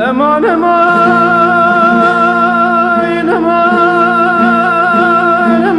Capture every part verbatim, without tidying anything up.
Eman eman eman eman eman eman eman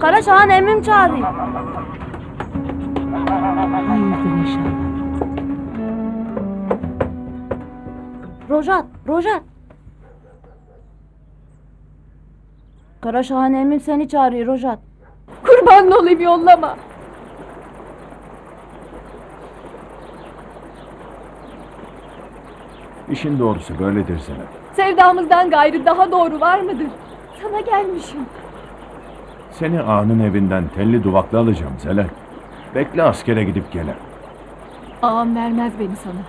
Karaşahan emmim çağırayım. Hayırdır inşallah. Rojat, Rojat. Karaşahan emmim seni çağırıyor Rojat. Kurban olayım yollama. İşin doğrusu böyledir Zeynep. Sevdamızdan gayrı daha doğru var mıdır? Sana gelmişim. Seni ağanın evinden telli duvaklı alacağım Zelek. Bekle askere gidip gele. Ağam vermez beni sana.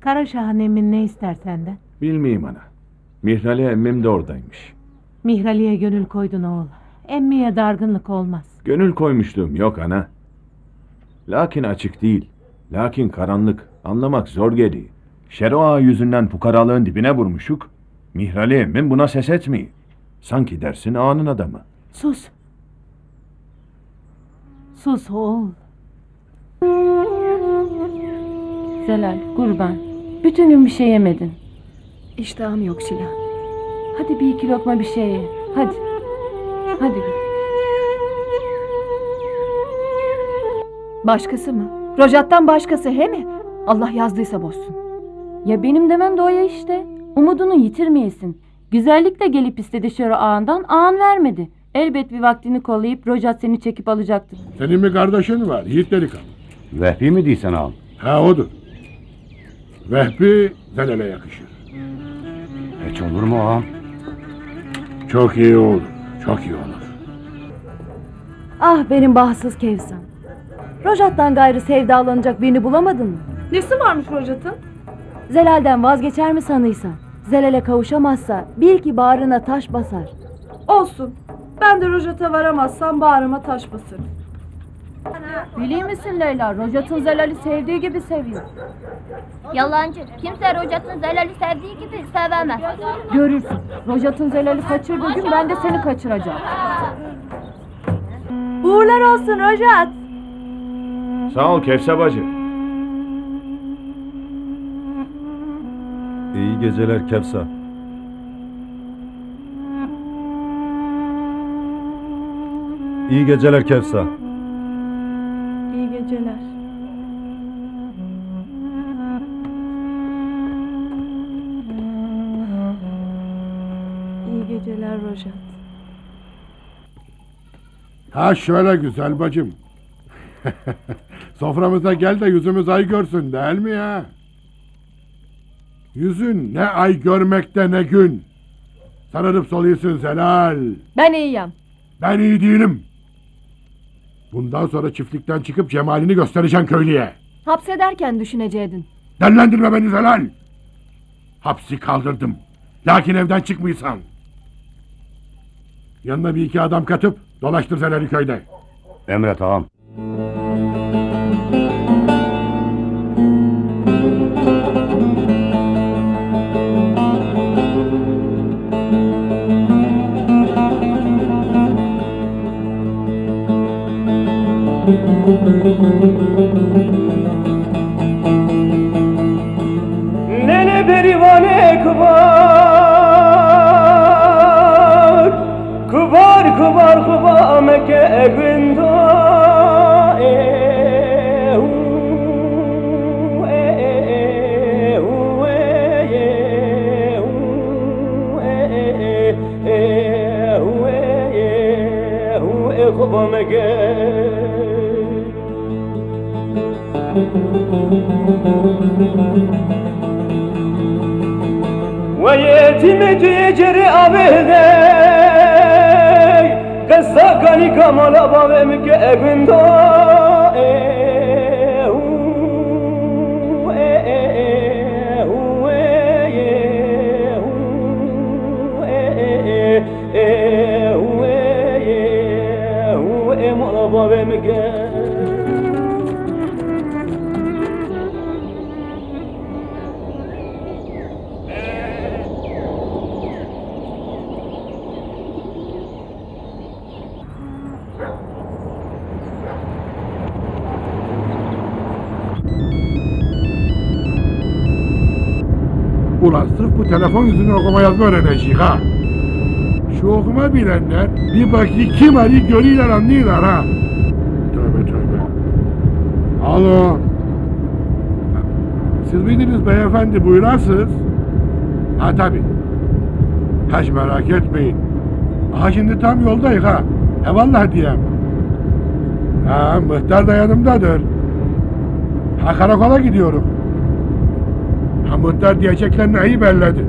Karaşahan emmin ne ister senden? Bilmeyeyim ana. Mihrali emmim de oradaymış. Mihrali'ye gönül koydun oğul. Emmiye dargınlık olmaz. Gönül koymuşluğum yok ana. Lakin açık değil. Lakin karanlık. Anlamak zor geliyor. Şero ağa yüzünden fukaralığın dibine vurmuşuk. Mihrali emmim buna ses etmeyi. Sanki dersin ağanın adamı. Sus. Sus oğul. Zelal, kurban. Bütün gün bir şey yemedin. İştahım yok Şila. Hadi bir iki lokma bir şey ye. Hadi. Hadi. Başkası mı? Rojat'tan başkası he mi? Allah yazdıysa bozsun. Ya benim demem de o ya işte. Umudunu yitirmeyesin. Güzellik de gelip istedi Şero ağandan, ağan vermedi. Elbet bir vaktini kollayıp Rojat seni çekip alacaktır. Senin bir kardeşin var, Yiğit delikanlı. Vehbi mi diysen ağam? Ha odur. Vehbi Zelal'e yakışır. Hiç olur mu ağam? Çok iyi olur, çok iyi olur. Ah benim bahtsız Kevsan. Rojat'tan gayrı sevdalanacak birini bulamadın mı? Nesi varmış Rojat'ın? Zelal'den vazgeçer mi sanıysan? Zelal'e kavuşamazsa bil ki bağrına taş basar. Olsun. Ben de Rojat'a varamazsam bağrıma taş basarım. Biliyor musun Leyla? Rojat'ın Zelal'i sevdiği gibi seviyor. Yalancı. Kimse Rojat'ın Zelal'i sevdiği gibi sevemez. Görürsün. Rojat'ın Zelal'i kaçırdığı gün ben de seni kaçıracağım. Uğurlar olsun Rojat. Sağ ol Kevser bacı. İyi geceler Kevser. İyi geceler Kevser. İyi geceler. İyi geceler Rojat. Ha şöyle güzel bacım. Soframıza gel de yüzümüz ay görsün, değil mi ya? Yüzün ne ay görmekte ne gün. Sararıp soluyorsun Zelal. Ben iyiyim. Ben iyi değilim. Bundan sonra çiftlikten çıkıp cemalini göstereceksin köylüye. Hapsederken düşüneceydin. Dellendirme beni Zelal. Hapsi kaldırdım. Lakin evden çıkmıyorsan. Yanına bir iki adam katıp dolaştır Zelal'i köyde. Emret ağam. Nene perivane kubar kubar kubar kubar meke evinda e u e e u e e u e e e u e e u e kubar meke ويتيم تيجري أبدا قصة كاني كمال أبا مك أبدا Ulan sırf bu telefon yüzünü okuma yazma öğrenecek ha. Şu okuma bilenler bir bakayım kim arıyor görüyorlar anlıyorlar ha. Tövbe tövbe. Alo. Siz miydiniz beyefendi, buyurasınız? Ha tabi. Hiç merak etmeyin. Ha şimdi tam yoldayız ha. E vallahi diyem. Ha muhtar da yanımdadır. Ha karakola gidiyorum. Muhtar diyeceklerini iyi belledi.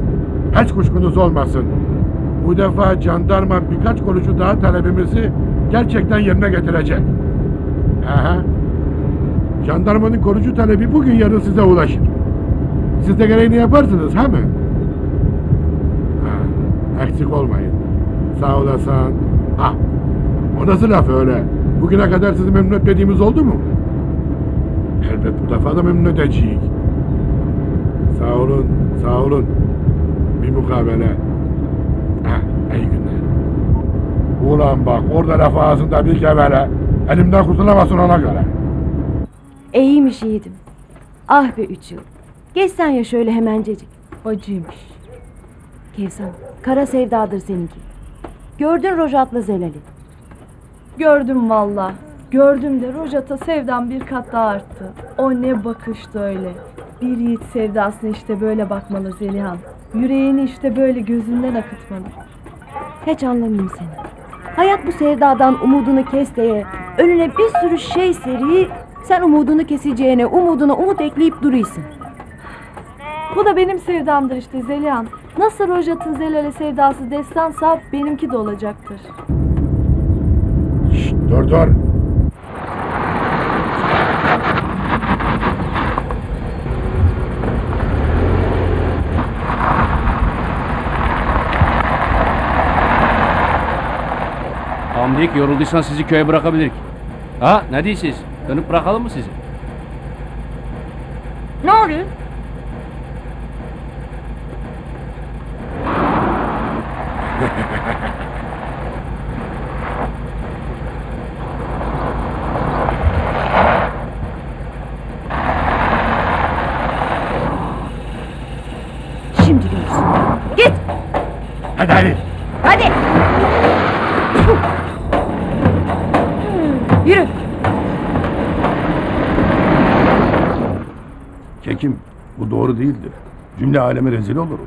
Hiç kuşkunuz olmasın. Bu defa jandarma birkaç kuruşu daha talebimizi gerçekten yerine getirecek. Aha. Jandarmanın korucu talebi bugün yarın size ulaşır. Siz de gereğini yaparsınız ha mı? Ha, eksik olmayın. Sağ olasın. Ha. O nasıl laf öyle? Bugüne kadar sizi memnun etmediğimiz oldu mu? Elbet bu defa da memnun edeceğiz. Sağ olun, sağ olun. Bir mukabele. Heh, iyi günler. Ulan bak, orada laf ağzında bir kevele. Elimden kurtulamazsın ona göre. İyiymiş yiğidim. Ah be üç yıl. Geçsen ya şöyle hemencecik. Acıymış. Kevsan, kara sevdadır seninki. Gördün Rojat'la Zelal'i. Gördüm valla. Gördüm de Rojat'a sevdan bir kat daha arttı. O ne bakıştı öyle. Bir yiğit sevdasına işte böyle bakmalı Zeliha. Yüreğini işte böyle gözünden akıtmalı. Hiç anlamıyorum seni. Hayat bu sevdadan umudunu kes diye önüne bir sürü şey seriyi, sen umudunu keseceğine umuduna umut ekleyip duruyorsun. Bu da benim sevdamdır işte Zeliha. Nasıl Rojat'ın Zelal'e sevdası destansa benimki de olacaktır. Şşt, dur dur. Hamdik, yorulduysan sizi köye bırakabilirik. Ha, ne diyorsunuz? Dönüp bırakalım mı sizi? Ne oluyor? Şimdi görürsün. Git! Hadi hadi! Hadi! Yürü! Kekim, bu doğru değildir. Cümle aleme rezil olur.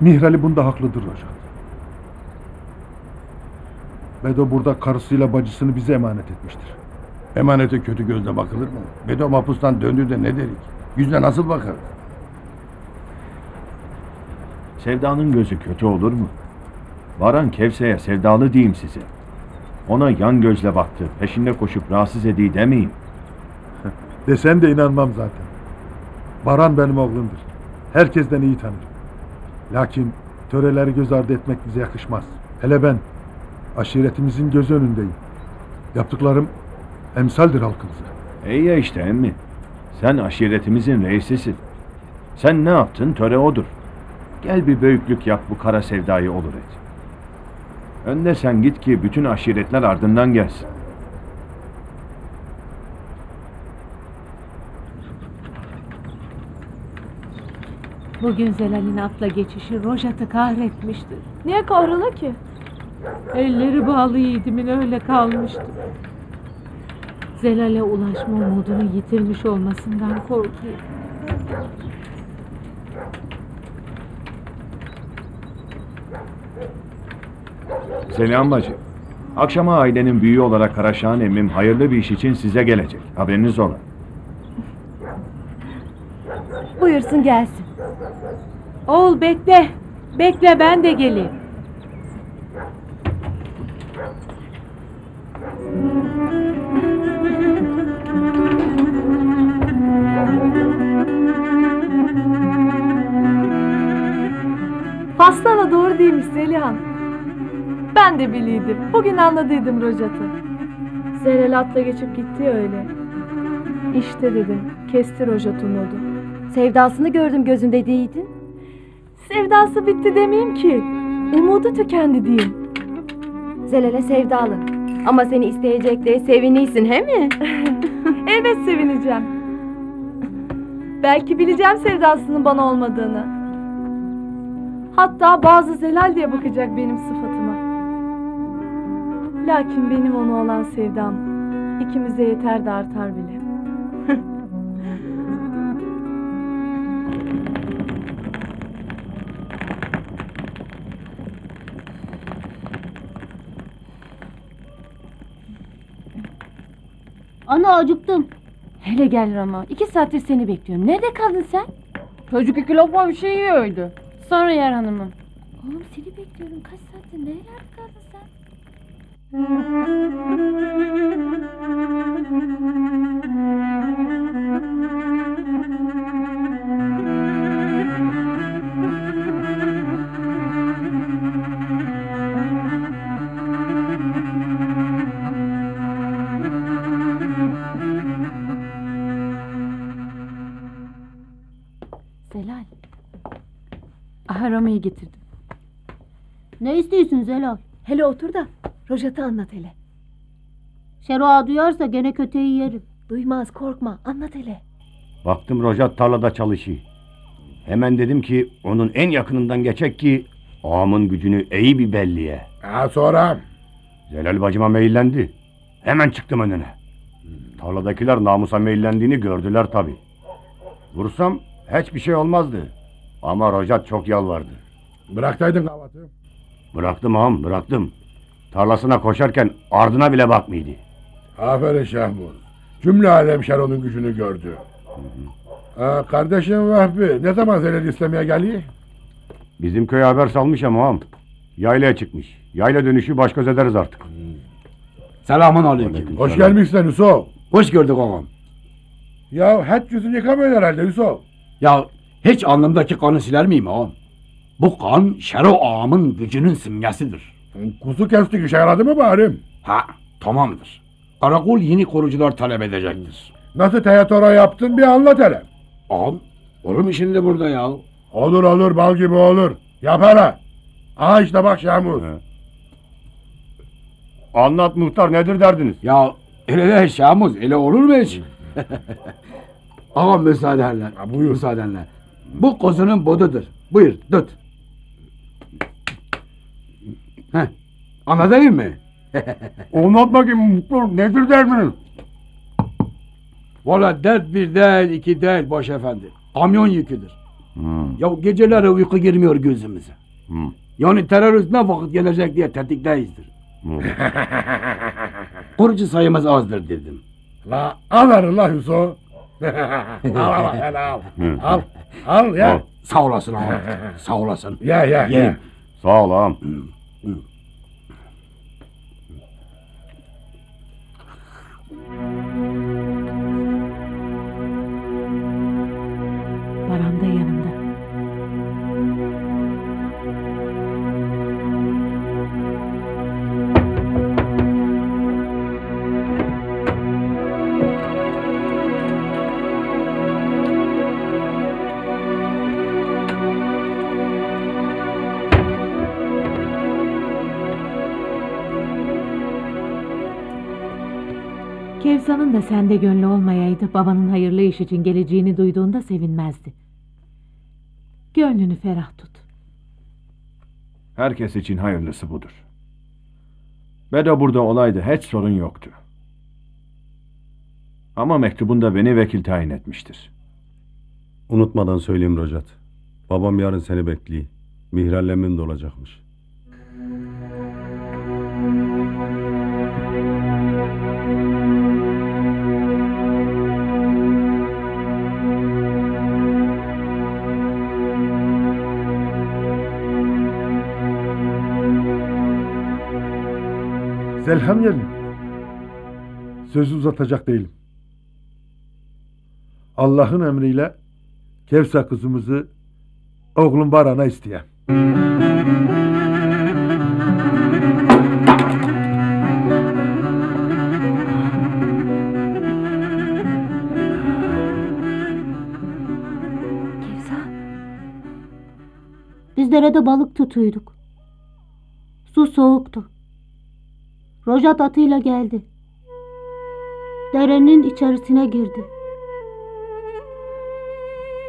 Mihrali bunda haklıdır Rojat. Bedo burada karısıyla bacısını bize emanet etmiştir. Emanete kötü gözle bakılır mı? Bedo mahpustan döndüğünde ne derik? Yüzüne nasıl bakar? Sevdanın gözü kötü olur mu? Varan Kevse'ye sevdalı diyeyim size. Ona yan gözle baktı, peşinde koşup rahatsız ediyi demeyeyim. Desen de inanmam zaten. Baran benim oğlumdur. Herkesten iyi tanır. Lakin töreleri göz ardı etmek bize yakışmaz. Hele ben aşiretimizin göz önündeyim. Yaptıklarım emsaldir halkımıza. İyi ya işte emmi. Sen aşiretimizin reisisin. Sen ne yaptın, töre odur. Gel bir büyüklük yap, bu kara sevdayı olur et. Önde sen git ki bütün aşiretler ardından gelsin. Bugün Zelal'in atla geçişi Rojat'ı kahretmiştir. Niye kahrola ki? Elleri bağlı yiğidimin öyle kalmıştı. Zelal'e ulaşma umudunu yitirmiş olmasından korkuyor. Selam bacı. Akşama ailenin büyüğü olarak Karaşahan emmim hayırlı bir iş için size gelecek. Haberiniz ola. Buyursun gelsin. Oğul bekle. Bekle ben de geleyim. Faslana doğru değilmiş Zelihan. Ben de biliydim. Bugün anladıydım Rojat'ı. Zelal atla geçip gitti öyle. İşte dedim. Kesti Rojat umudu. Sevdasını gördüm gözünde değildin. Sevdası bitti demeyeyim ki. Umudu tükendi diyeyim. Zelal'e sevdalı. Ama seni isteyecek diye sevinirsin he mi? Elbet sevineceğim. Belki bileceğim sevdasının bana olmadığını. Hatta bazı Zelal diye bakacak benim sıfatıma. Lakin benim ona olan sevdam ikimize yeter de artar bile. Ana acıktım. Hele gel Rama. İki saattir seni bekliyorum. Nerede kaldın sen? Çocuk iki lokma bir şey yiyordu. Sonra yer hanımım. Oğlum seni bekliyorum. Kaç saattir nerelerde kaldın sen? Zelal. Aha Roma'yı getirdim. Ne istiyorsun Zelal? Hele otur da Rojat'ı anlat hele. Şeroa duyarsa gene köteyi yerim. Duymaz korkma anlat hele. Baktım Rojat tarlada çalışıyor. Hemen dedim ki onun en yakınından geçek ki ağamın gücünü iyi bir belliye. Ha sonra? Zelal bacıma meyillendi. Hemen çıktım önüne. Tarladakiler namusa meyillendiğini gördüler tabi. Vursam hiçbir şey olmazdı. Ama Rojat çok yalvardı. Bıraktaydın kavatı. Bıraktım ağam bıraktım. Tarlasına koşarken ardına bile bakmıyordu. Aferin Şahmuz. Cümle alem Şero'nun gücünü gördü. Hı hı. Aa, kardeşim Vahbi ne zaman Zelal istemeye geliyor? Bizim köye haber salmış ama ağam. Yaylaya çıkmış. Yayla dönüşü baş göz ederiz artık. Hı. Selamun aleyküm. Hoş selam. Gelmişsin Yusuf. Hoş gördük ağam. Ya hiç yüzünü yıkamıyor herhalde Yusuf. Ya hiç alnımdaki kanı siler miyim ağam? Bu kan Şero ağamın gücünün simgesidir. Kuzu kestik işe yaradı mı bari? Ha tamamdır. Karakol yeni korucular talep edecektir. Nasıl teyatora yaptın bir anlat hele. Ağam olur mu şimdi burada ya? Olur olur bal gibi olur. Yap hele. Aha işte bak Şamur. Anlat muhtar nedir derdiniz? Ya öyle de Şamur öyle olur mu hiç? Ağam müsaadenle. Ha, buyur. Müsaadenle. Bu kuzunun bodudur. Buyur tut. Heh, anladın mı? Anlat bakayım, nedir derdiniz? Valla dert bir değil, iki değil baş efendi. Kamyon yüküdür. Hmm. Ya geceleri uyku girmiyor gözümüze. Hmm. Yani terörist ne vakit gelecek diye tetikteyizdir. Orucu sayımız azdır dedim. La al verin la Hüso. Al al hele al. Al. Al ya. Al. Sağ olasın ağam. Sağ olasın. Ya ya. Yerim. Ya. Sağ ol ağam. Baran da yanımda. Kevsan'ın da sende gönlü olmayaydı, babanın hayırlı iş için geleceğini duyduğunda sevinmezdi. Gönlünü ferah tut. Herkes için hayırlısı budur. Bedo burada olaydı, hiç sorun yoktu. Ama mektubunda beni vekil tayin etmiştir. Unutmadan söyleyeyim Rojat. Babam yarın seni bekliyor. Mihrallemin de olacakmış. Zelham yerim. Sözü uzatacak değilim. Allah'ın emriyle Kevsa kızımızı oğlum Baran'a isteyem. Kevsa, biz derede balık tutuyduk. Su soğuktu. Rojat atıyla geldi. Derenin içerisine girdi.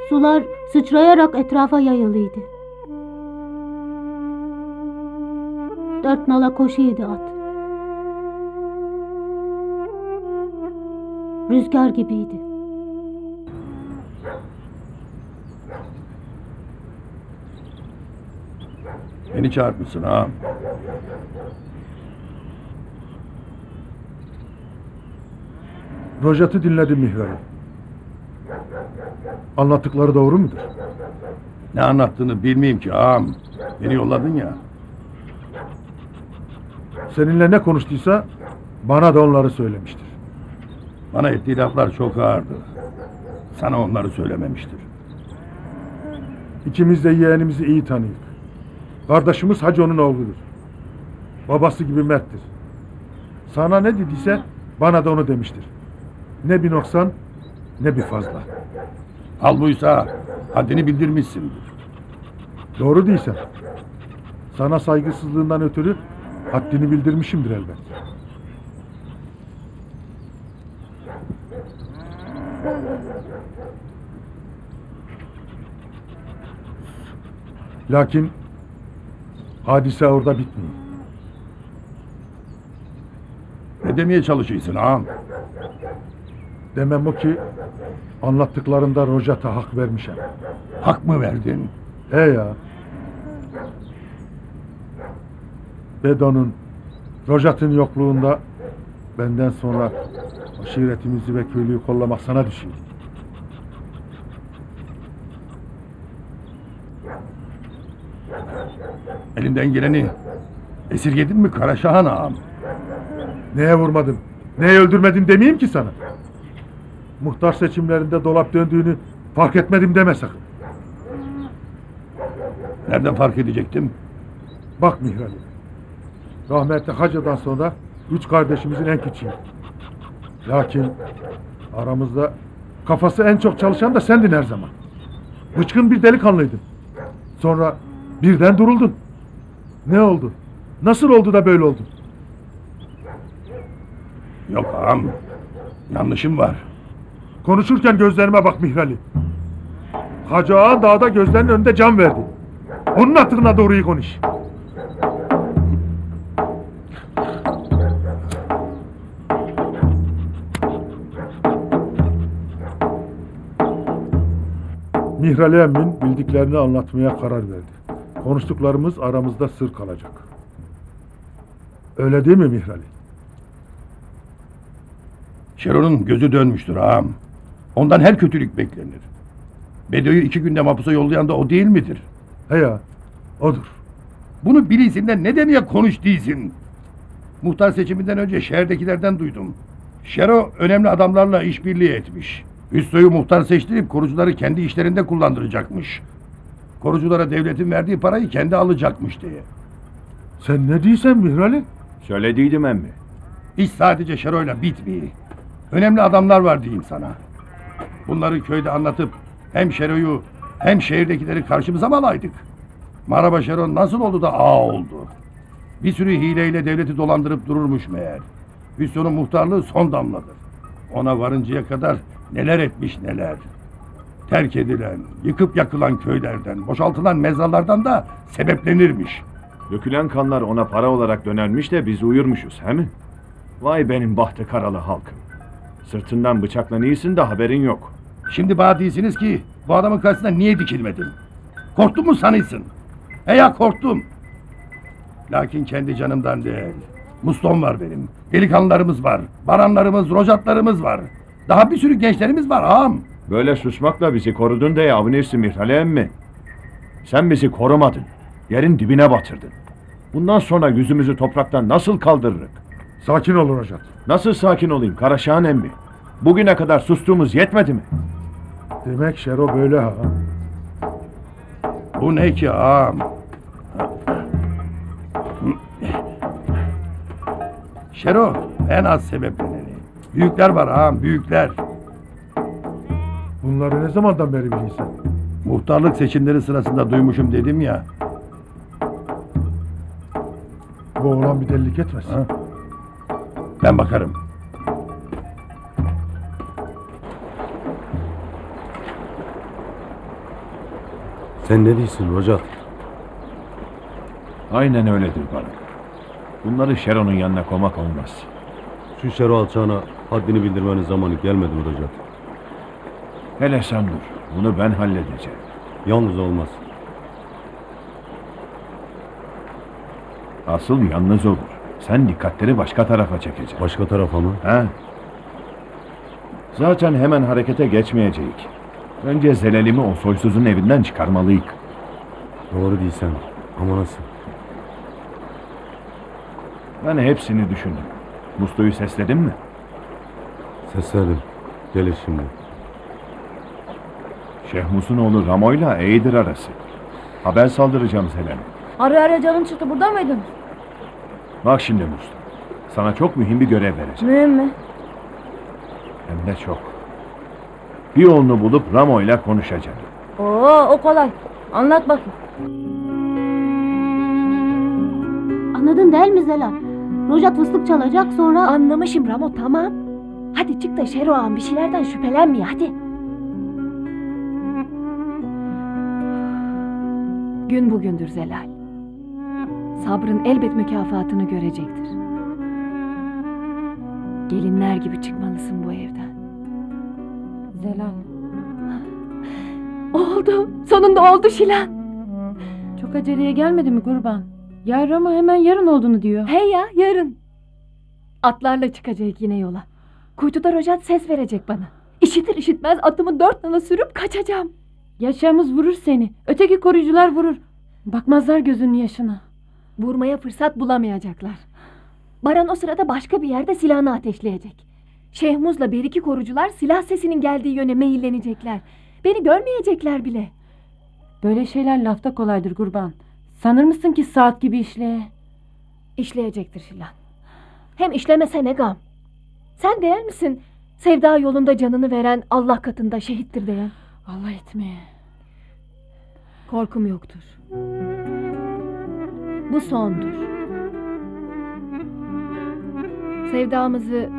Sular sıçrayarak etrafa yayılıydı. Dört nala koşuydu at. Rüzgar gibiydi. Beni çağırtmışsın ha. Rojat'ı dinledim Mihver'im. Anlattıkları doğru mudur? Ne anlattığını bilmeyeyim ki ağam. Beni yolladın ya. Seninle ne konuştuysa bana da onları söylemiştir. Bana ettiği laflar çok ağırdı. Sana onları söylememiştir. İkimiz de yeğenimizi iyi tanıyız. Kardeşimiz Hacı onun oğludur. Babası gibi merttir. Sana ne dediyse bana da onu demiştir. Ne bir noksan, ne bir fazla. Hal buysa haddini bildirmişsindir. Doğru değilsen, sana saygısızlığından ötürü haddini bildirmişimdir elbet. Lakin hadise orada bitmiyor. Ne demeye çalışıyorsun ağam? Demem o ki anlattıklarında Rojat'a hak vermişim. Hak mı verdin? He ya. Bedo'nun, Rojat'ın yokluğunda benden sonra aşiretimizi ve köylüyü kollamak sana düşüyor. Elinden geleni esirgedin mi Karaşahan ağam? Neye vurmadım, neye öldürmedin demeyeyim ki sana. Muhtar seçimlerinde dolap döndüğünü fark etmedim deme sakın. Nereden fark edecektim? Bak Mihran, rahmetli Hacı'dan sonra üç kardeşimizin en küçüğü. Lakin aramızda kafası en çok çalışan da sendin her zaman. Bıçkın bir delikanlıydın. Sonra birden duruldun. Ne oldu? Nasıl oldu da böyle oldun? Yok ağam, yanlışım var. Konuşurken gözlerime bak Mihrali. Hacı Ağa dağda gözlerinin önünde can verdi. Onun hatırına doğruyu konuş. Mihrali emmin bildiklerini anlatmaya karar verdi. Konuştuklarımız aramızda sır kalacak. Öyle değil mi Mihrali? Şeron'un gözü dönmüştür ağam. Ondan her kötülük beklenir. Bedo'yu iki günde mahpusa yollayan da o değil midir? He ya, odur. Bunu bilirsin de ne demeye konuş değilsin. Muhtar seçiminden önce şehirdekilerden duydum. Şero önemli adamlarla işbirliği etmiş. Hüsnü'yü muhtar seçtirip korucuları kendi işlerinde kullandıracakmış. Koruculara devletin verdiği parayı kendi alacakmış diye. Sen ne diysen Mihrali? Söylediydim emmi. İş sadece Şero'yla bitmiyor. Önemli adamlar var diyeyim sana. Bunları köyde anlatıp hem Şero'yu hem şehirdekileri karşımıza mı alaydık? Maraba Şero nasıl oldu da ağa oldu? Bir sürü hileyle devleti dolandırıp dururmuş meğer. Hüsnü'nün muhtarlığı son damladır. Ona varıncaya kadar neler etmiş neler. Terk edilen, yıkıp yakılan köylerden, boşaltılan mezarlardan da sebeplenirmiş. Dökülen kanlar ona para olarak dönermiş de biz uyurmuşuz he mi? Vay benim bahtı karalı halkım. Sırtından bıçakla iyisin de haberin yok. Şimdi bana değilsiniz ki bu adamın karşısına niye dikilmedin? Korktun mu sanıysın? He ya korktum. Lakin kendi canımdan değil. Mustom var benim. Delikanlılarımız var. Baranlarımız, rojatlarımız var. Daha bir sürü gençlerimiz var ağam. Böyle susmakla bizi korudun diye avunirsin Mihrali emmi. Sen bizi korumadın. Yerin dibine batırdın. Bundan sonra yüzümüzü topraktan nasıl kaldırırız? Sakin ol Rojat. Nasıl sakin olayım Karaşahan emmi? Bugüne kadar sustuğumuz yetmedi mi? Demek Şero böyle ha. Bu ne ki ağam? Şero en az sebepleneni. Büyükler var ağam, büyükler. Bunları ne zamandan beri biliyorsun? Muhtarlık seçimleri sırasında duymuşum dedim ya. Bu oğlan bir delilik etmesin. Ha? Ben bakarım. Sen ne diyorsun Rojat? Aynen öyledir bana. Bunları Şero'nun yanına koymak olmaz. Şu Şero alçağına haddini bildirmenin zamanı gelmedi mi Rojat? Hele sen dur. Bunu ben halledeceğim. Yalnız olmaz. Asıl yalnız olur. Sen dikkatleri başka tarafa çekeceksin. Başka tarafa mı? He. Zaten hemen harekete geçmeyecek. Önce Zelal'imi o soysuzun evinden çıkarmalıyız. Doğru değilsen ama nasıl? Ben hepsini düşündüm. Musto'yu sesledin mi? Sesledim. Gelir şimdi. Şehmus'un oğlu Ramo'yla Eğidir arası. Haber saldıracağım Zelal'e. Ara ara canın çıktı. Burada mıydın? Bak şimdi Mustafa. Sana çok mühim bir görev vereceğim. Mühim mi? Hem de çok. Bir yolunu bulup Ramo'yla konuşacağım. Oo, o kolay. Anlat bakayım. Anladın değil mi Zelal? Rojat fıstık çalacak sonra... Anlamışım Ramo, tamam. Hadi çık da Şero ağam bir şeylerden şüphelenmiyor hadi. Gün bugündür Zelal. Sabrın elbet mükafatını görecektir. Gelinler gibi çıkmalısın bu evden. Zelal. Oldu. Sonunda oldu Şilan. Çok aceleye gelmedi mi kurban? Yar ama hemen yarın olduğunu diyor. He ya yarın. Atlarla çıkacak yine yola. Kuytuda Rojat ses verecek bana. İşitir işitmez atımı dört nala sürüp kaçacağım. Yaşamız vurur seni. Öteki koruyucular vurur. Bakmazlar gözünün yaşına. Vurmaya fırsat bulamayacaklar. Baran o sırada başka bir yerde silahını ateşleyecek. Şehmuz'la bir iki korucular silah sesinin geldiği yöne meyillenecekler. Beni görmeyecekler bile. Böyle şeyler lafta kolaydır kurban. Sanır mısın ki saat gibi işle? İşleyecektir Şilan. Hem işlemese ne gam? Sen değer misin? Sevda yolunda canını veren Allah katında şehittir diye. Allah etme. Korkum yoktur. Bu sondur. Sevdamızı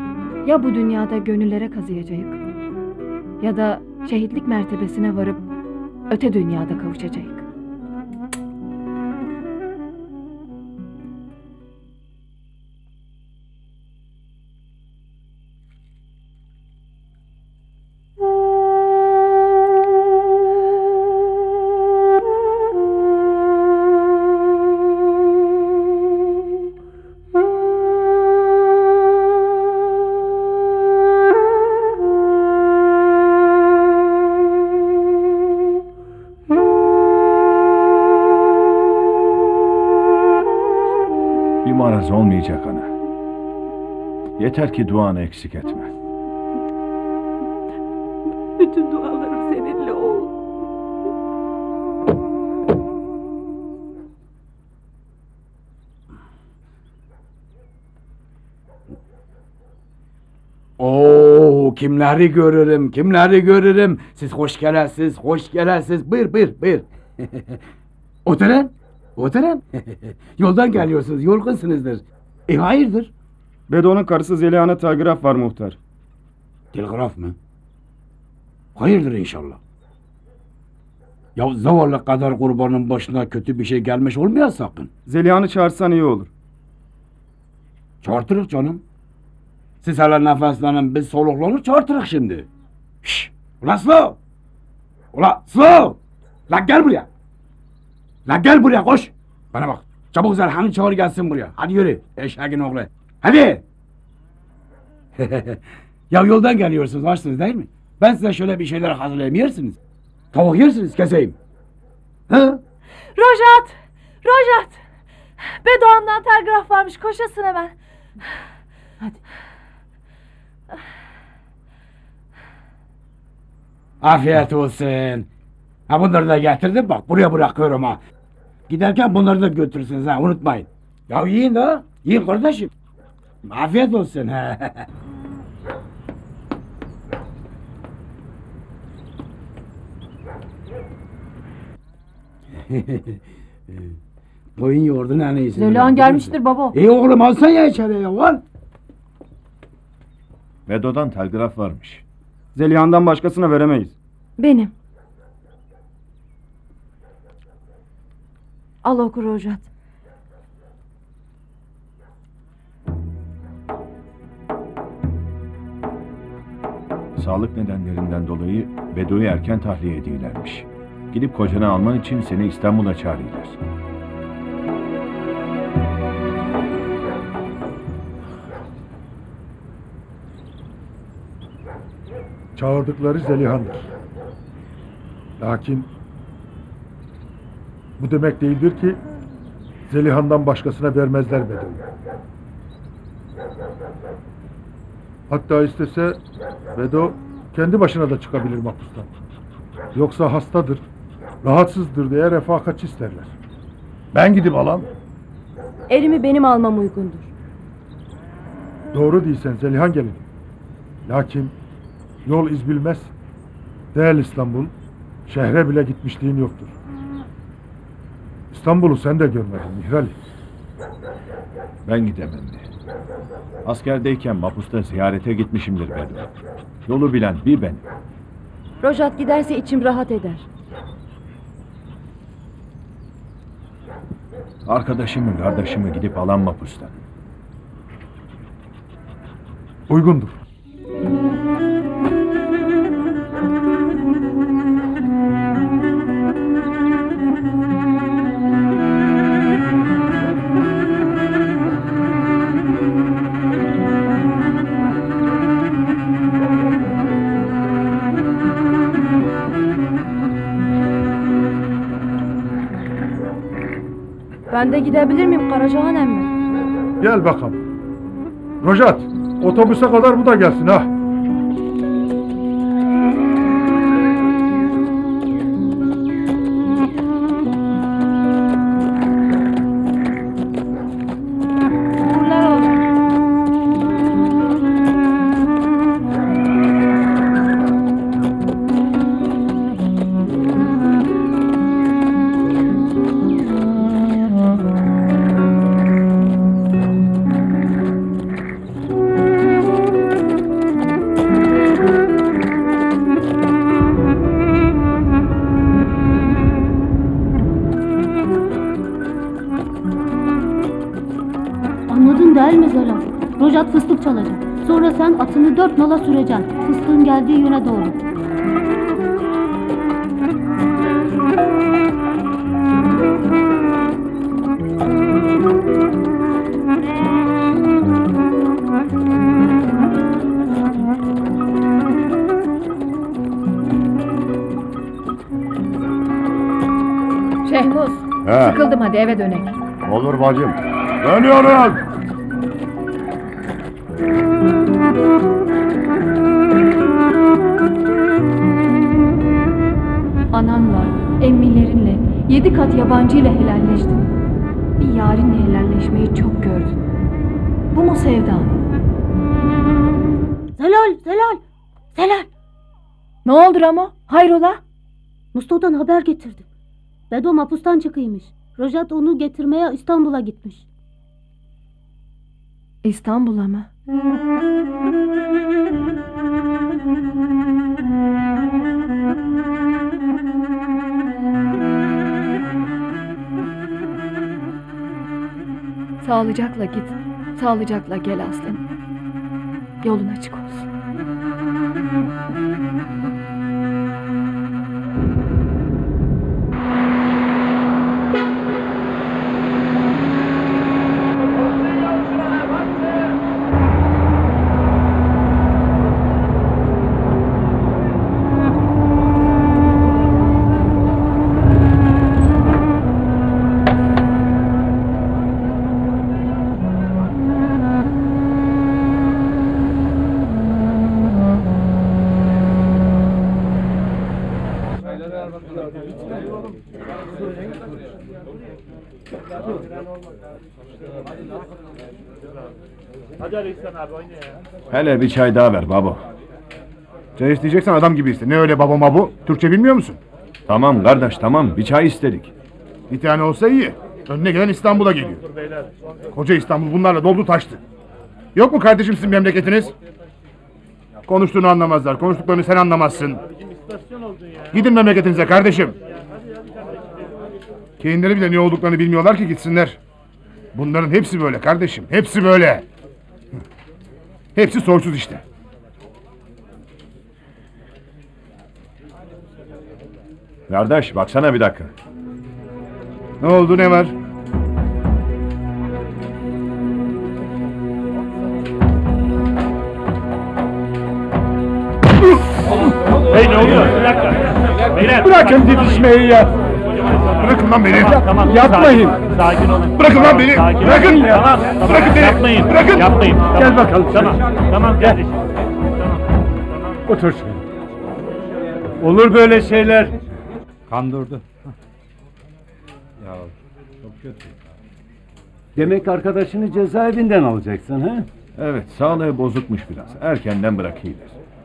ya bu dünyada gönüllere kazıyacağız ya da şehitlik mertebesine varıp öte dünyada kavuşacağız. Thank you. Biraz olmayacak ana. Yeter ki duanı eksik etme. Bütün dualarım seninle oğul. Oo, kimleri görürüm, kimleri görürüm. Siz hoş gelesiz, hoş gelesiz. Buyur, buyur, buyur. Oturun, oturun. Yoldan geliyorsunuz, yorgunsunuzdur. E hayırdır? Bedo'nun karısı Zeliha'na telgraf var muhtar. Telgraf mı? Hayırdır inşallah. Ya zavallı kadar kurbanın başına kötü bir şey gelmiş olmaya sakın. Zeliha'nı çağırsan iyi olur. Çağırtırız canım. Siz hele nefeslenin, biz soluklanır çağırtırız şimdi. Şşş! Ulan Sılo! Ulan Sılo! Lan gel buraya! Lan gel buraya koş! Bana bak, çabuk Zeliha'nı çağır gelsin buraya. Hadi yürü, eşeğin oğlu. Hadi! Ya yoldan geliyorsunuz, açsınız değil mi? Ben size şöyle bir şeyler hazırlayayım, yersiniz. Tavuk yersiniz, keseyim. Hı? Rojat! Rojat! Bedoğan'dan telgraf varmış, koşasın hemen. Hadi. Afiyet olsun. Ha, bunları da getirdim bak, buraya bırakıyorum ha. Giderken bunları da götürürsünüz ha, unutmayın. Ya yiyin ha, yiyin kardeşim. Afiyet olsun ha. Koyun yoğurdun en iyisi. Zelihan gelmiştir baba. İyi oğlum, alsan ya içeriye, al. Bedo'dan telgraf varmış. Zeliha'ndan başkasına veremeyiz. Benim. Al oku Rojat. Sağlık nedenlerinden dolayı Bedo'yu erken tahliye ediyorlarmış. Gidip kocanı alman için seni İstanbul'a çağırıyorlar. Çağırdıkları Zeliha'dır. Lakin bu demek değildir ki Zeliha'dan başkasına vermezler Bedo'yu. Hatta istese Bedo kendi başına da çıkabilir mahpustan. Yoksa hastadır, rahatsızdır diye refakatçi isterler. Ben gidip alam. Erimi benim almam uygundur. Doğru değilsen Zeliha gelin. Lakin yol iz bilmez. Değil İstanbul, şehre bile gitmişliğin yoktur. İstanbul'u sen de görmedin Mihrali. Ben gidemem de. Askerdeyken mahpusta ziyarete gitmişimdir ben. Yolu bilen bir ben. Rojat giderse içim rahat eder. Arkadaşımı, kardeşimi gidip alan mahpustan. Uygundur. Ben de gidebilir miyim Karacahan emmi? Gel bakalım. Rojat, otobüse kadar bu da gelsin ha. Atını dört nala süreceksin. Fıstığın geldiği yöne doğru. Şehmuz, sıkıldım, hadi eve dönelim. Olur bacım. Ölüyoruz. Anamla, emmilerinle, yedi kat yabancıyla helalleştim. Bir yarinle helalleşmeyi çok gördüm. Bu mu sevda? Zelal, Zelal, Zelal. Ne oldu Ramo? Hayrola? Mustafa'dan haber getirdim. Bedo mahpustan çıkıymış. Rojat onu getirmeye İstanbul'a gitmiş. İstanbul'a mı? Sağlıcakla git, sağlıcakla gel aslanım. Yolun açık olsun. Hele bir çay daha ver baba. Çay isteyeceksen adam gibi iste. Ne öyle baba mabu? Türkçe bilmiyor musun? Tamam kardeş tamam, bir çay istedik. Bir tane olsa iyi. Önüne gelen İstanbul'a geliyor. Koca İstanbul bunlarla doldu taştı. Yok mu kardeşim sizin memleketiniz? Konuştuğunu anlamazlar. Konuştuklarını sen anlamazsın. Gidin memleketinize kardeşim. Kendileri bile ne olduklarını bilmiyorlar ki gitsinler. Bunların hepsi böyle kardeşim. Hepsi böyle. Hepsi soysuz işte. Kardeş baksana bir dakika. Ne oldu, ne var? Hey ne oluyor? Bir dakika. Beyler, bırakın didişmeyi ya. Bırakın lan beni. Tamam, tamam, yapmayın. Sakin olun. Bırakın tamam, lan beni. Sakin bırakın olun. Ya. Tamam, tamam, bırakın beni. Yapmayın. Bırakın. Yapmayın. Tamam. Gel bakalım. Tamam. Tamam kardeşim. Tamam. Tamam. Otur. Olur böyle şeyler. Kandırdı. Ya çok kötü. Demek arkadaşını cezaevinden alacaksın ha? Evet, sağlığı bozukmuş biraz. Erkenden bırakayım.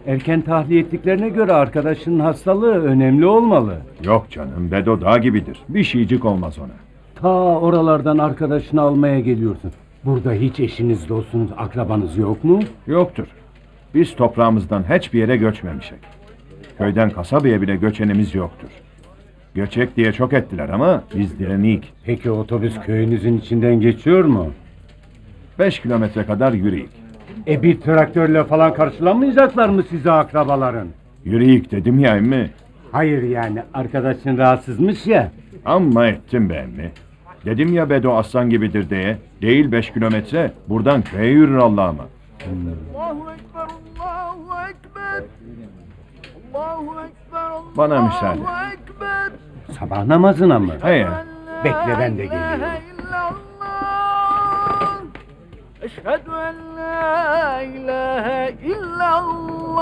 Erken tahliye ettiklerine göre arkadaşının hastalığı önemli olmalı. Yok canım, Bedo Dağ gibidir. Bir şeycik olmaz ona. Ta oralardan arkadaşını almaya geliyorsun. Burada hiç eşiniz, dostunuz, akrabanız yok mu? Yoktur. Biz toprağımızdan hiçbir yere göçmemişek. Köyden kasabaya bile göçenimiz yoktur. Göçek diye çok ettiler ama biz direnik. Peki otobüs köyünüzün içinden geçiyor mu? Beş kilometre kadar yürüyük. E bir traktörle falan karşılamayacaklar mı size akrabaların? Yürüyük dedim ya emmi. Hayır yani arkadaşın rahatsızmış ya. Amma ettim be emmi. Dedim ya Bedo aslan gibidir diye. Değil beş kilometre buradan köye yürür Allah'ıma. Allahu Ekber, Allahu Ekber. Allahu Ekber, Allahu bana müsaade. Sabah namazına mı? Hayır. Bekle ben de geliyorum. أشهد أن لا إله إلا الله.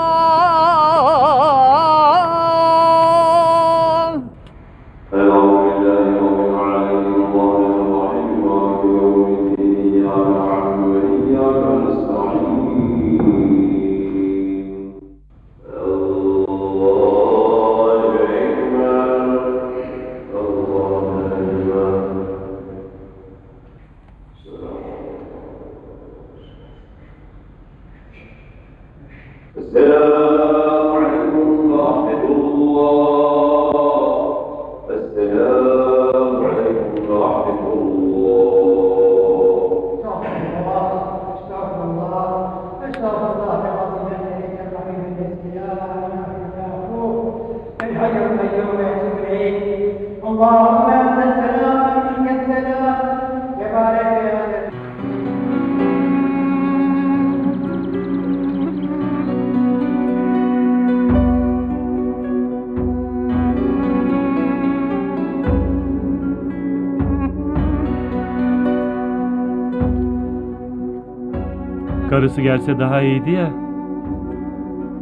karısı gelse daha iyiydi ya.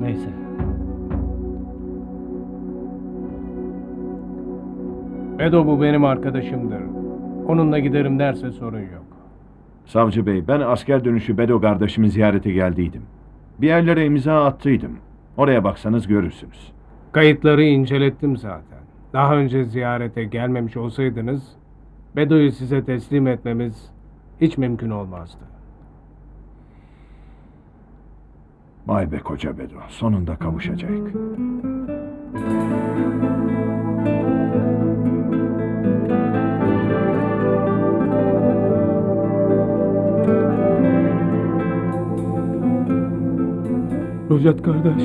Neyse. Edo bu benim arkadaşımdır. Onunla giderim derse sorun yok. Savcı bey, ben asker dönüşü Bedo kardeşimi ziyarete geldiydim. Bir yerlere imza attıydım. Oraya baksanız görürsünüz. Kayıtları incelettim zaten. Daha önce ziyarete gelmemiş olsaydınız, Bedo'yu size teslim etmemiz hiç mümkün olmazdı. Vay be koca Bedo, sonunda kavuşacak. Rojat kardeş.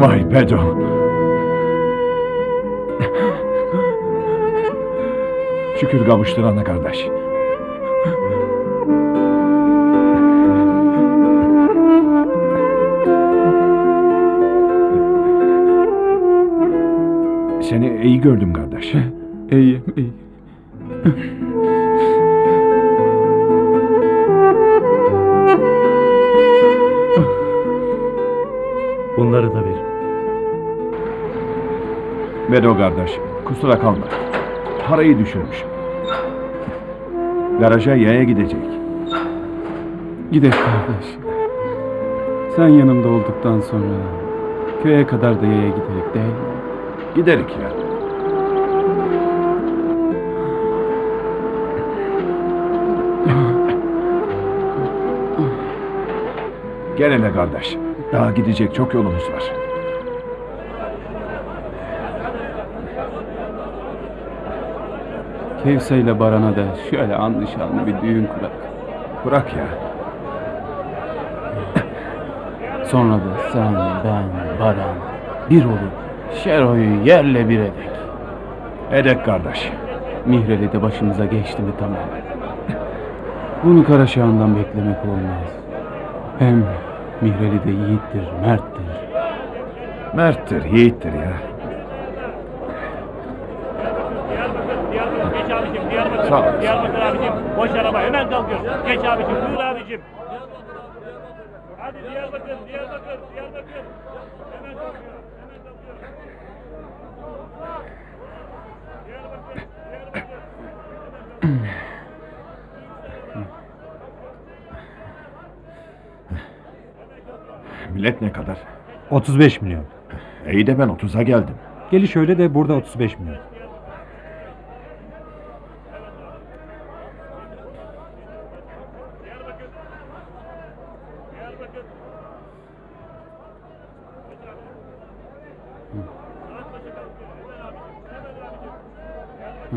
Vay Bedo. Şükür kavuşturana kardeş. Seni iyi gördüm kardeş. İyiyim, iyi. Bunları da verin. Bedo kardeş, kusura kalma. Parayı düşürmüşüm. Garaja yaya gidecek. Gidek kardeş. Sen yanımda olduktan sonra köye kadar da yaya giderik değil mi? Giderik ya. Gel hele kardeş. Daha gidecek çok yolumuz var. Kevse ile Baran'a da şöyle anlı şanlı bir düğün kurak. Kurak ya. Sonra da sen, ben, Baran bir olup Şero'yu yerle bir edek. Edek kardeş. Mihreli de başımıza geçti mi tamam. Bunu Karaşağı'ndan beklemek olmaz. Hem Mihreli de yiğittir, merttir. Merttir, yiğittir ya. Sağ ol. Diyarbakır abicim, boş araba hemen kalkıyor. Geç abicim, buyur abicim. Hadi Diyarbakır, Diyarbakır, Diyarbakır. Hemen kalkıyor, hemen kalkıyor. Diyarbakır, Diyarbakır. Millet ne kadar? otuz beş milyon. İyi de ben otuza geldim. Geliş öyle de burada otuz beş milyon. Hı. Hı.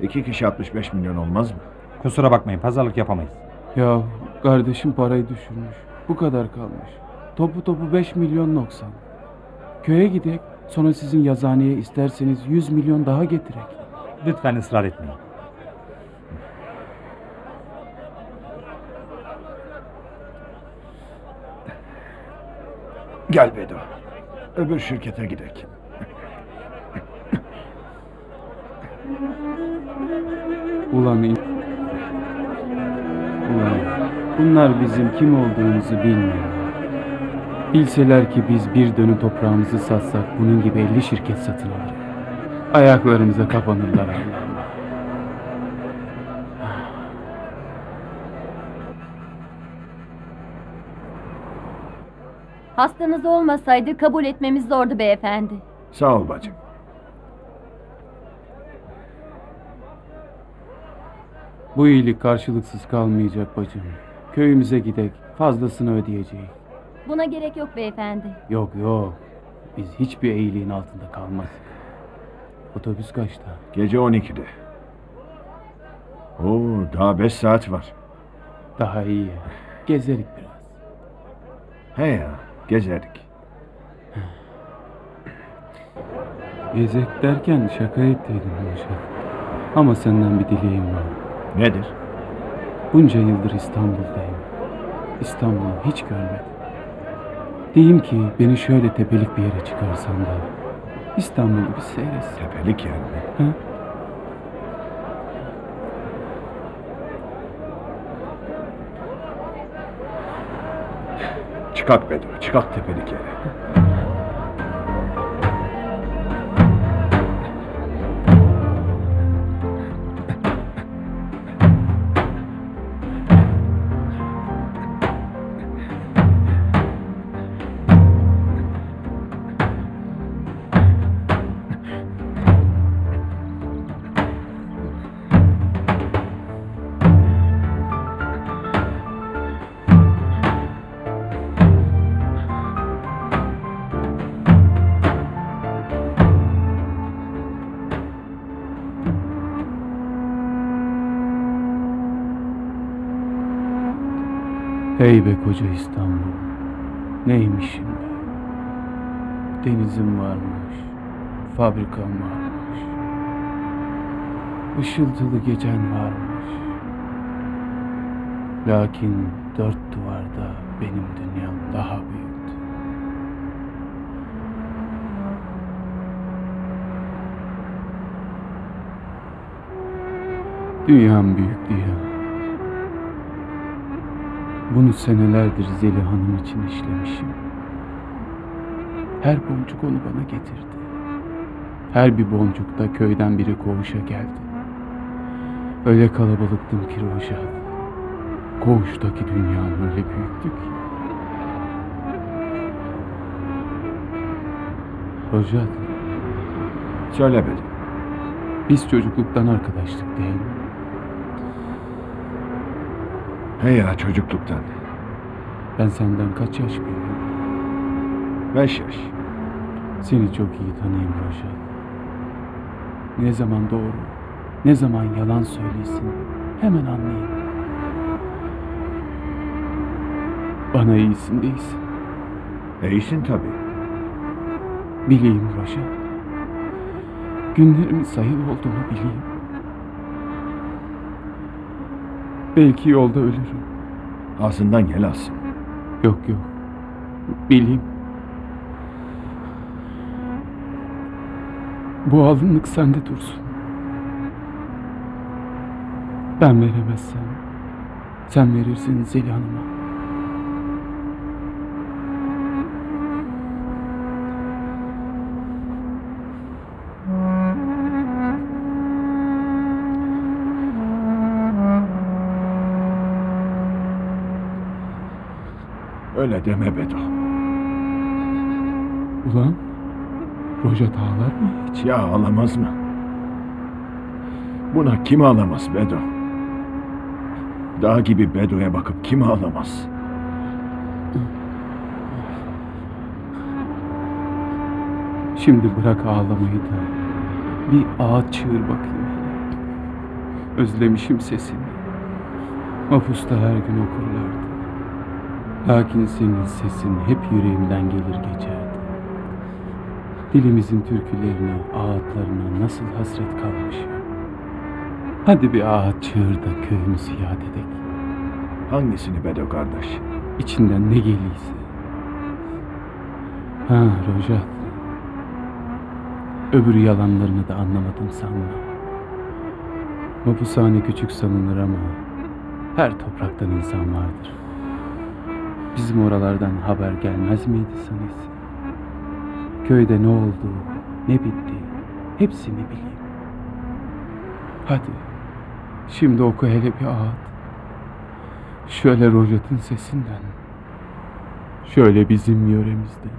İki kişi altmış beş milyon olmaz mı? Kusura bakmayın, pazarlık yapamayız. Ya kardeşim parayı düşürmüş. Bu kadar kalmış. Topu topu beş milyon doksan. Köye gidek, sonra sizin yazıhaneye isterseniz yüz milyon daha getirek. Lütfen ısrar etmeyin. Gel Bedo. Öbür şirkete gidek. Ulan iyi. Bunlar bizim kim olduğumuzu bilmiyor. Bilseler ki biz bir dönü toprağımızı satsak bunun gibi elli şirket satın alır. Ayaklarımıza kapanırlar. Hastanız olmasaydı kabul etmemiz zordu beyefendi. Sağ ol bacım. Bu iyilik karşılıksız kalmayacak bacım. Köyümüze gidek, fazlasını ödeyeceğiz. Buna gerek yok beyefendi. Yok yok, biz hiçbir iyiliğin altında kalmaz. Otobüs kaçta? Gece on ikide. Oo, daha beş saat var. Daha iyi, gezerik biraz. He ya, gezerik. Gezek derken şaka ettiydim Yaşar. Ama senden bir dileğim var. Nedir? Bunca yıldır İstanbul'dayım. İstanbul'u hiç görmedim. Diyeyim ki beni şöyle tepelik bir yere çıkarsan da İstanbul'u bir seyretsin. Tepelik yani. Ha? Çıkak Bedro, çıkak tepelik yere. Ey be koca İstanbul, neymişim be? Denizim varmış, fabrikam varmış, ışıltılı gecen varmış. Lakin dört duvarda benim dünyam daha büyüktü. Dünyam büyük diye. Bunu senelerdir Zeliha'nın için işlemişim. Her boncuk onu bana getirdi. Her bir boncukta köyden biri koğuşa geldi. Öyle kalabalıktım ki Rojat. Koğuştaki dünya öyle büyüktü ki. Rojat. Söyle beni. Biz çocukluktan arkadaştık değil mi? He ya, çocukluktan. Ben senden kaç yaş büyüğüm? Beş yaş. Seni çok iyi tanıyayım Rojat. Ne zaman doğru, ne zaman yalan söylesin, hemen anlayayım. Bana iyisin değilsin. E, iyisin tabii. Bileyim Rojat. Günlerimin sayılı olduğunu bileyim. Belki yolda ölürüm. Ağzından gel alsın. Yok yok. Bileyim. Bu alınlık sende dursun. Ben veremezsem sen verirsin Zeliha Hanım'a. Öyle deme Bedo. Ulan, Rojat ağlar mı hiç? Ya ağlamaz mı? Buna kim ağlamaz Bedo? Dağ gibi Bedo'ya bakıp kim ağlamaz? Şimdi bırak ağlamayı da bir ağaç çığır bakayım. Özlemişim sesini. Mafusta her gün okurlardı. Lakin senin sesin hep yüreğimden gelir geçerdi. Dilimizin türkülerine, ağıtlarına nasıl hasret kalmışım. Hadi bir ağaç çığır da köyümüzü yad edek. Hangisini Bedo kardeş? İçinden ne geliyse. Ha Rojat. Öbür yalanlarını da anlamadım sanma. Mapushane küçük sanılır ama her topraktan insan vardır. Bizim oralardan haber gelmez miydi sanırsın? Köyde ne oldu, ne bitti, hepsini bileyim. Hadi, şimdi oku hele bir ağıt. Şöyle Rojat'ın sesinden, şöyle bizim yöremizden.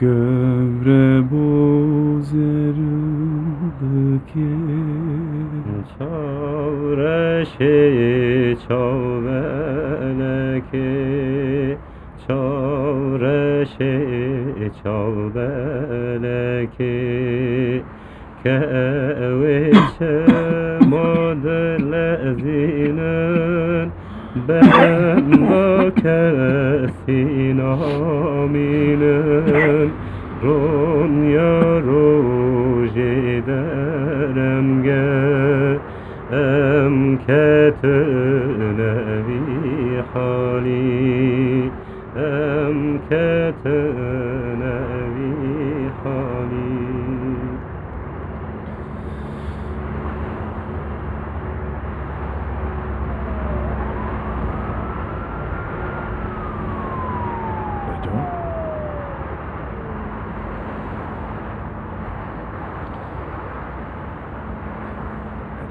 Gövre boz erildeki çavre şeyi çavveleki çavre şeyi çavveleki keviçe modele zilin ben bakasın aminin Ronya roje derem gel em ketünevi hali em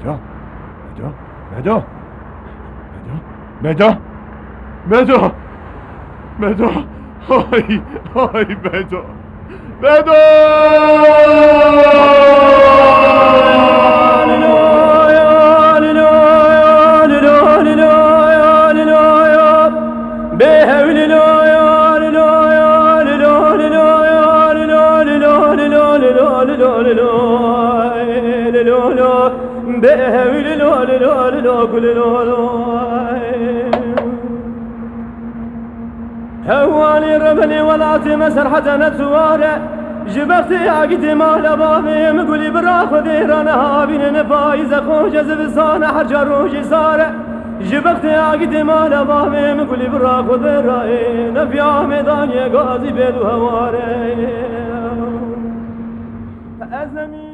매져, 매져, 매져, 매져, 매져, 매져, 매져, 어이, 어이, 매져, 매져! هواني ربني ولاتي مسر حتى نتوارى جبرتي عقدي مهلا بابي مقولي براخذي رانا هابين نفايز اخوش زبصانا حرجة روجي سارة جبرتي عقدي مهلا بابي مقولي براخذي رأي نفي عمداني قاضي بيدو هواري أزمي